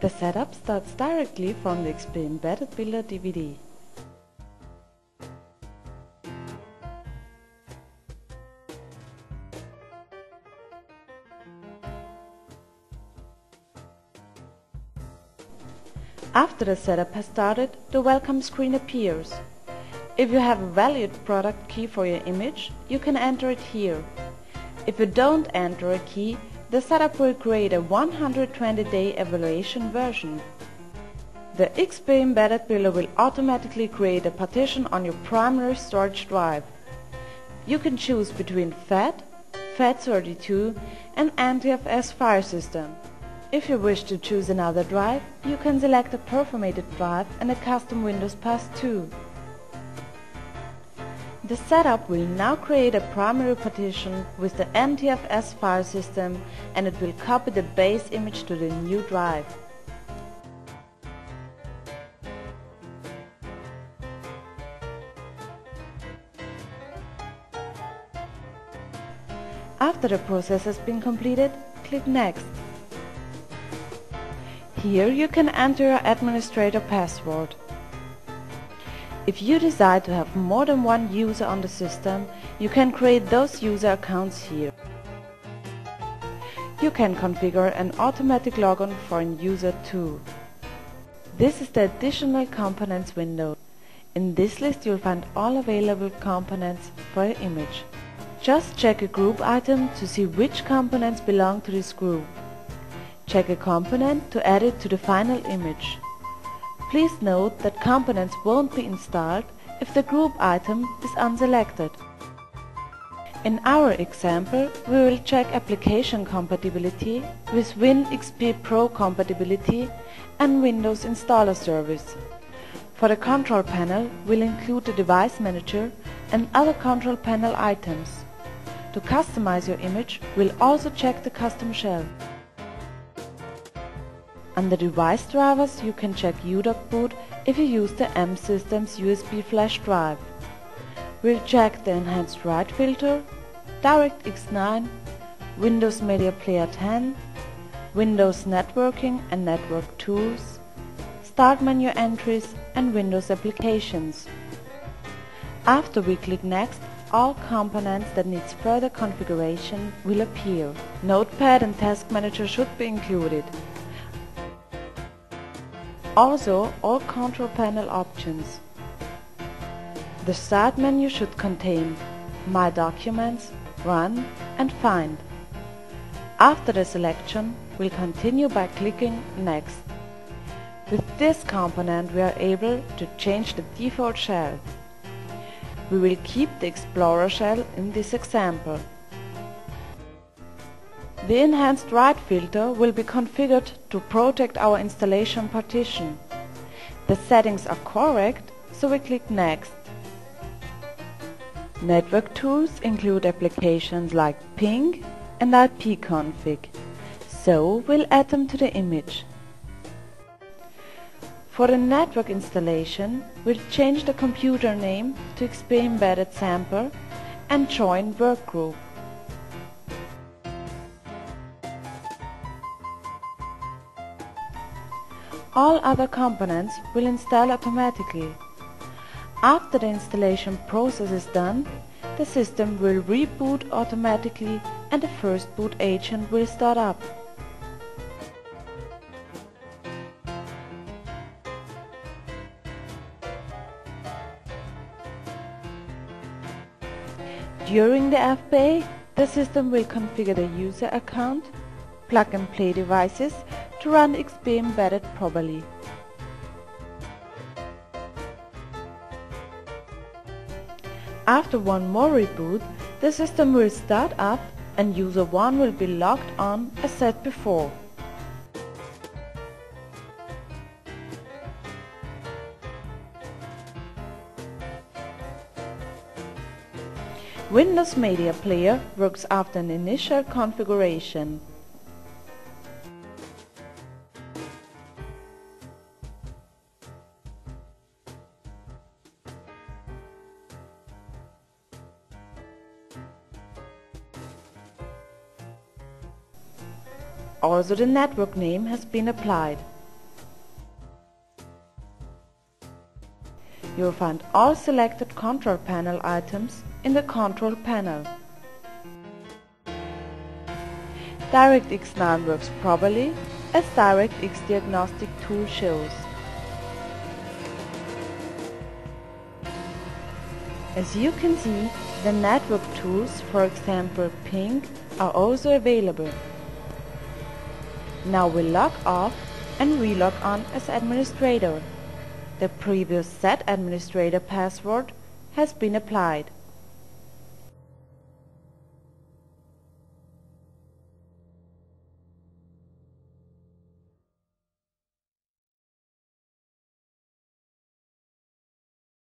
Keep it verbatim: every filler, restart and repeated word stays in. The setup starts directly from the X P Embedded Builder D V D. After the setup has started, the welcome screen appears. If you have a valid product key for your image, you can enter it here. If you don't enter a key, the setup will create a one hundred twenty day evaluation version. The X P Embedded Builder will automatically create a partition on your primary storage drive. You can choose between FAT, FAT thirty-two and N T F S file system. If you wish to choose another drive, you can select a perforated drive and a custom Windows Pass two. The setup will now create a primary partition with the N T F S file system, and it will copy the base image to the new drive. After the process has been completed, click Next. Here you can enter your administrator password. If you decide to have more than one user on the system, you can create those user accounts here. You can configure an automatic logon for a user too. This is the Additional Components window. In this list you'll find all available components for your image. Just check a group item to see which components belong to this group. Check a component to add it to the final image. Please note that components won't be installed if the group item is unselected. In our example, we will check application compatibility with WinXP Pro compatibility and Windows Installer Service. For the control panel, we'll include the device manager and other control panel items. To customize your image, we'll also check the custom shell. Under device drivers you can check U D O C Boot if you use the M Systems U S B flash drive. We'll check the Enhanced Write filter, DirectX nine, Windows Media Player ten, Windows Networking and Network Tools, Start Menu Entries and Windows Applications. After we click Next, all components that need further configuration will appear. Notepad and Task Manager should be included. Also, all control panel options. The Start menu should contain My Documents, Run and Find. After the selection, we'll continue by clicking Next. With this component we are able to change the default shell. We will keep the Explorer shell in this example. The Enhanced Write filter will be configured to protect our installation partition. The settings are correct, so we click Next. Network tools include applications like ping and I P config, so we'll add them to the image. For the network installation, we'll change the computer name to X P Embedded Sample and join Workgroup. All other components will install automatically. After the installation process is done, the system will reboot automatically and the first boot agent will start up. During the F B A, the system will configure the user account, plug and play devices to run X P Embedded properly. After one more reboot, the system will start up and user one will be logged on as said before. Windows Media Player works after an initial configuration. Also, the network name has been applied. you will find all selected control panel items in the control panel. DirectX nine works properly, as DirectX Diagnostic Tool shows. As you can see, the network tools, for example ping, are also available. Now we log off and re-log on as administrator. The previous set administrator password has been applied.